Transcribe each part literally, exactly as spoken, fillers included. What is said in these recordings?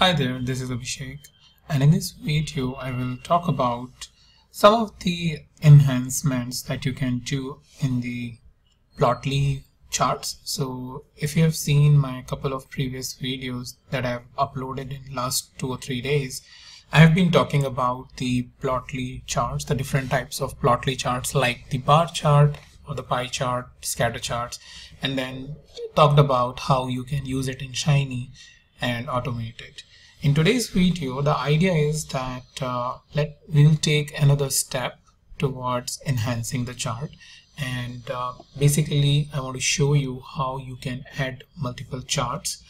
Hi there, this is Abhishek, and in this video I will talk about some of the enhancements that you can do in the Plotly charts. So if you have seen my couple of previous videos that I have uploaded in last two or three days, I have been talking about the Plotly charts, the different types of Plotly charts like the bar chart or the pie chart, scatter charts, and then talked about how you can use it in Shiny and automate it. In today's video, the idea is that uh, let we'll take another step towards enhancing the chart, and uh, basically I want to show you how you can add multiple charts,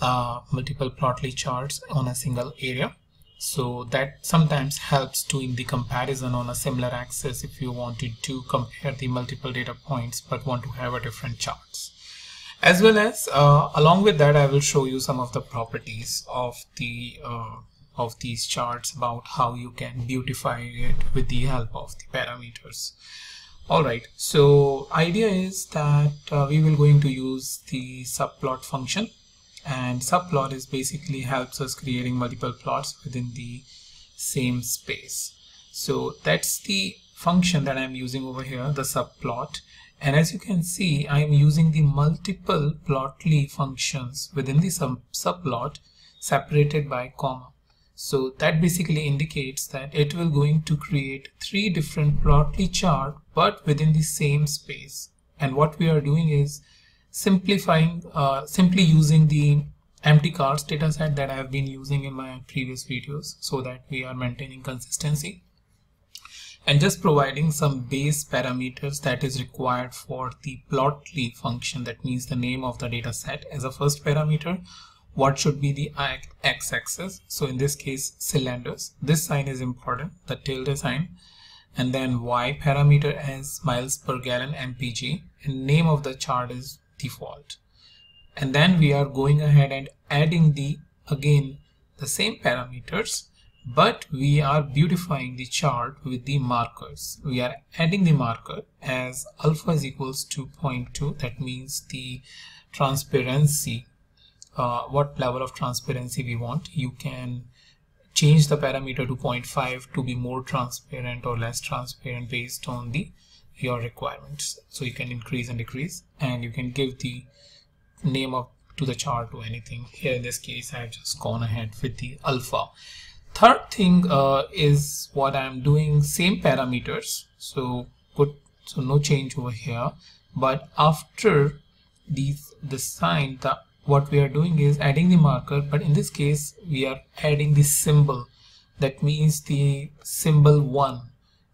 uh, multiple Plotly charts on a single area. So that sometimes helps doing the comparison on a similar axis if you wanted to compare the multiple data points but want to have a different charts. As well as uh, along with that, I will show you some of the properties of the uh, of these charts, about how you can beautify it with the help of the parameters. Alright, so idea is that uh, we will going to use the subplot function, and subplot is basically helps us creating multiple plots within the same space. So that's the function that I'm using over here, the subplot. And as you can see, I'm using the multiple Plotly functions within the sub subplot separated by comma. So that basically indicates that it will going to create three different Plotly chart but within the same space. And what we are doing is simplifying, uh, simply using the empty cards data set that I have been using in my previous videos, so that we are maintaining consistency and just providing some base parameters that is required for the Plotly function. That means the name of the data set as a first parameter, what should be the x-axis, so in this case cylinders, this sign is important, the tilde sign, and then y parameter as miles per gallon M P G, and name of the chart is default. And then we are going ahead and adding the again the same parameters, but we are beautifying the chart with the markers. We are adding the marker as alpha is equals to zero point two. That means the transparency, uh, what level of transparency we want. You can change the parameter to zero point five to be more transparent or less transparent based on the your requirements. So you can increase and decrease, and you can give the name of to the chart or anything. Here in this case I have just gone ahead with the alpha. Third thing uh, is what I'm doing, same parameters, so good, so no change over here, but after these the sign, the what we are doing is adding the marker, but in this case we are adding the symbol. That means the symbol one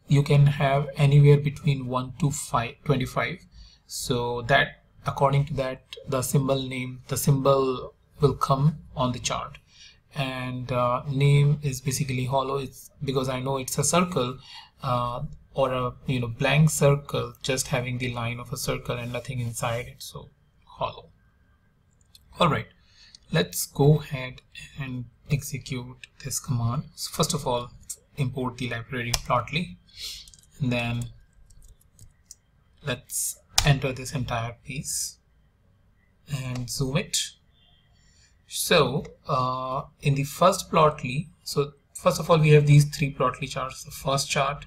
you can have anywhere between one to five twenty-five, so that according to that the symbol name, the symbol will come on the chart. And uh, name is basically hollow, it's because I know it's a circle uh, or a you know blank circle, just having the line of a circle and nothing inside it, so hollow. Alright, let's go ahead and execute this command. So first of all, import the library Plotly, and then let's enter this entire piece and zoom it. So uh, in the first Plotly, so first of all we have these three Plotly charts, the first chart,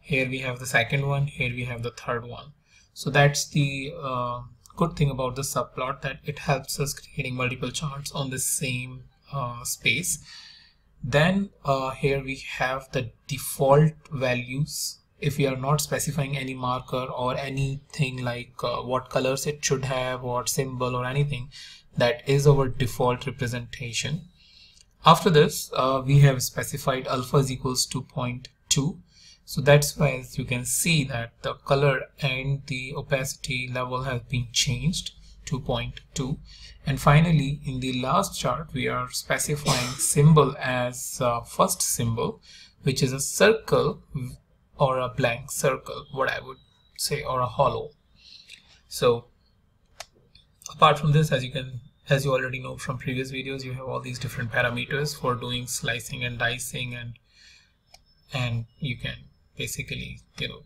here we have the second one, here we have the third one. So that's the uh, good thing about the subplot, that it helps us creating multiple charts on the same uh, space. Then uh, here we have the default values. If we are not specifying any marker or anything like uh, what colors it should have or symbol or anything, that is our default representation. After this uh, we have specified alpha is equals to zero point two, so that's why, as you can see, that the color and the opacity level has been changed to zero point two. And finally in the last chart we are specifying symbol as uh, first symbol, which is a circle or a blank circle, what I would say, or a hollow. So apart from this, as you can as you already know from previous videos, you have all these different parameters for doing slicing and dicing, and and you can basically you know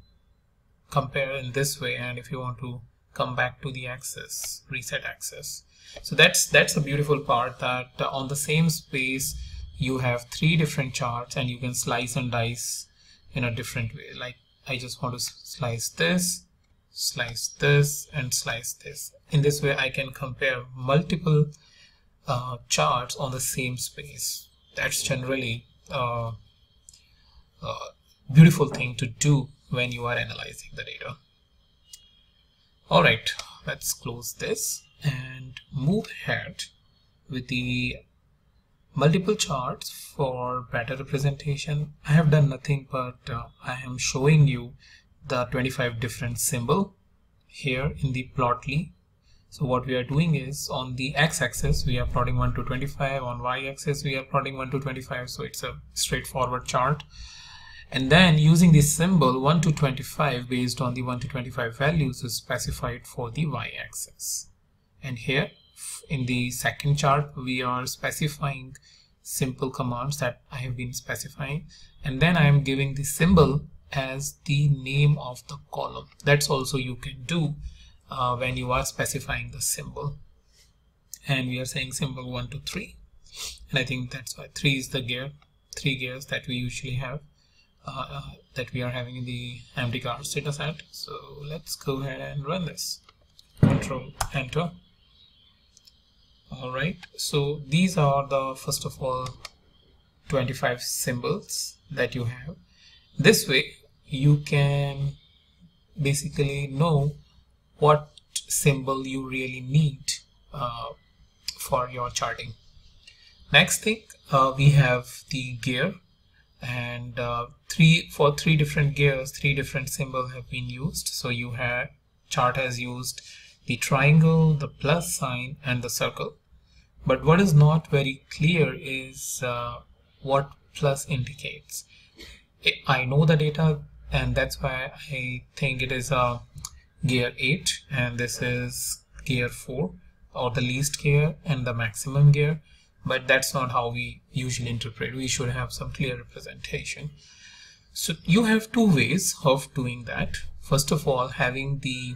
compare in this way, and if you want to come back to the axis, reset axis. So that's that's the beautiful part, that on the same space you have three different charts and you can slice and dice in a different way. Like I just want to slice this, slice this, and slice this. In this way I can compare multiple uh, charts on the same space. That's generally uh, a beautiful thing to do when you are analyzing the data. All right, let's close this and move ahead with the multiple charts for better representation. I have done nothing but uh, I am showing you the twenty-five different symbol here in the Plotly. So what we are doing is, on the x-axis we are plotting one to twenty-five, on y-axis we are plotting one to twenty-five. So it's a straightforward chart. And then using this symbol one to twenty-five, based on the one to twenty-five values is specified for the y-axis. And here in the second chart we are specifying simple commands that I have been specifying, and then I am giving the symbol as the name of the column. That's also you can do uh, when you are specifying the symbol, and we are saying symbol one to three, and I think that's why three is the gear, three gears that we usually have, uh, uh, that we are having in the mpg status at. So let's go ahead and run this. Control enter. All right, so these are the first of all twenty-five symbols that you have. This way you can basically know what symbol you really need uh, for your charting. Next thing, uh, we have the gear, and uh, three for three different gears, three different symbols have been used. So you have chart has used the triangle, the plus sign, and the circle. But what is not very clear is uh, what plus indicates. I know the data, and that's why I think it is a gear eight, and this is gear four, or the least gear and the maximum gear. But that's not how we usually interpret. We should have some clear representation. So you have two ways of doing that. First of all, having the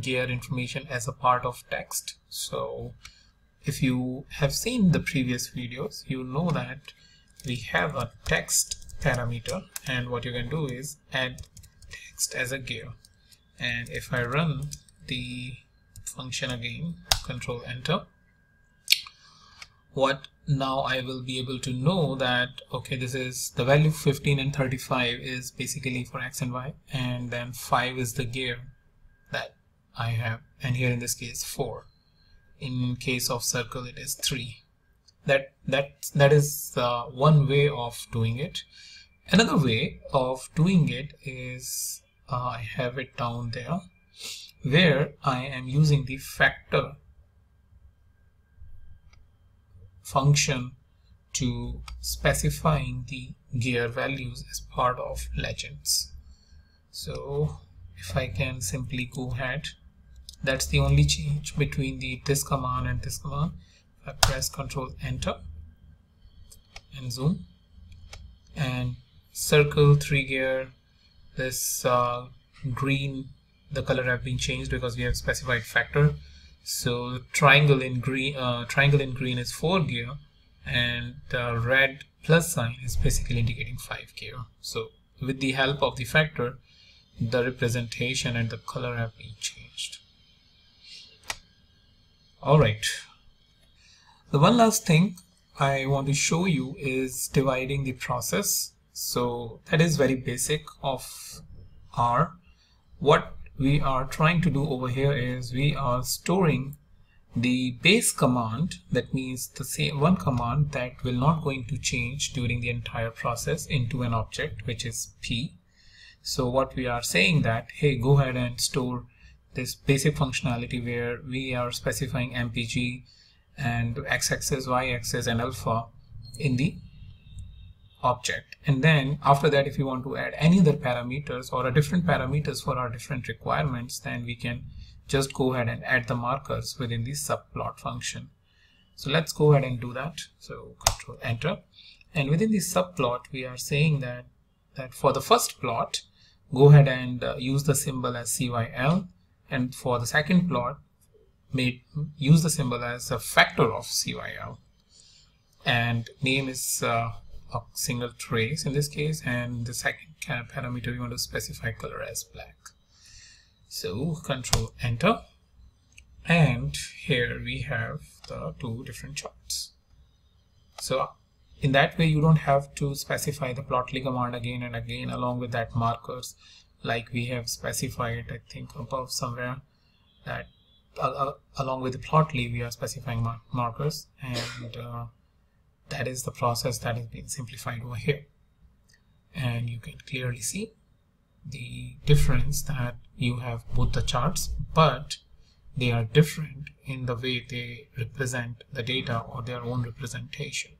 gear information as a part of text. So if you have seen the previous videos, you know that we have a text parameter, and what you can do is add text as a gear. And if I run the function again, control enter, what now I will be able to know that, okay, this is the value fifteen and thirty-five is basically for x and y, and then five is the gear that I have, and here in this case four. In case of circle it is three. That that that is uh, one way of doing it. Another way of doing it is uh, I have it down there where I am using the factor function to specifying the gear values as part of legends. So if I can simply go ahead, that's the only change between the this command and this command. I press Control Enter and zoom, and circle three gear. This uh, green, the color have been changed because we have specified factor. So triangle in green, uh, triangle in green is four gear, and the red plus sign is basically indicating five gear. So with the help of the factor, the representation and the color have been changed. All right. The one last thing I want to show you is dividing the process. So that is very basic of R. What we are trying to do over here is we are storing the base command. That means the same one command that will not going to change during the entire process into an object, which is P. So what we are saying that, hey, go ahead and store this basic functionality where we are specifying M P G and x-axis, y-axis, and alpha in the object. And then after that, if you want to add any other parameters or a different parameters for our different requirements, then we can just go ahead and add the markers within the subplot function. So let's go ahead and do that. So control enter, and within the subplot we are saying that that for the first plot, go ahead and uh, use the symbol as C Y L, and for the second plot may use the symbol as a factor of cyl, and name is uh, a single trace in this case, and the second kind of parameter you want to specify color as black. So control enter, and here we have the two different charts. So in that way you don't have to specify the plotly command again and again along with that markers, like we have specified I think above somewhere, that uh, along with the plotly we are specifying mar markers and uh, that is the process that is being simplified over here. And you can clearly see the difference that you have both the charts, but they are different in the way they represent the data or their own representation.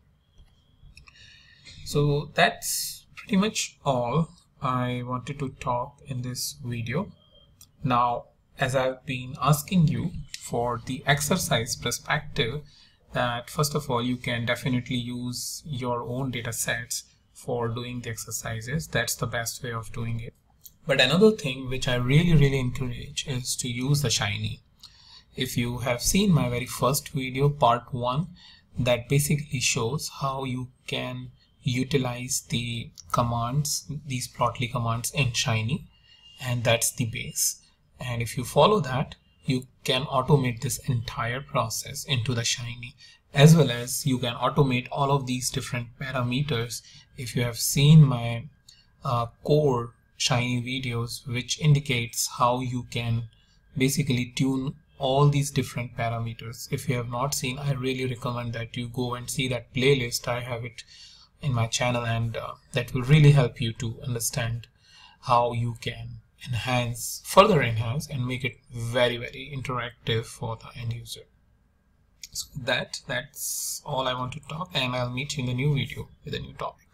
So that's pretty much all I wanted to talk in this video. Now, as I've been asking you for the exercise perspective, that first of all you can definitely use your own data sets for doing the exercises. That's the best way of doing it. But another thing which I really really encourage is to use the Shiny. If you have seen my very first video, part one, that basically shows how you can utilize the commands, these plotly commands in Shiny, and that's the base. And if you follow that, you can automate this entire process into the Shiny, as well as you can automate all of these different parameters. If you have seen my uh, core Shiny videos, which indicates how you can basically tune all these different parameters. If you have not seen, I really recommend that you go and see that playlist. I have it in my channel, and uh, that will really help you to understand how you can enhance, further enhance, and make it very very interactive for the end user. So that that's all I want to talk, and I'll meet you in the new video with a new topic.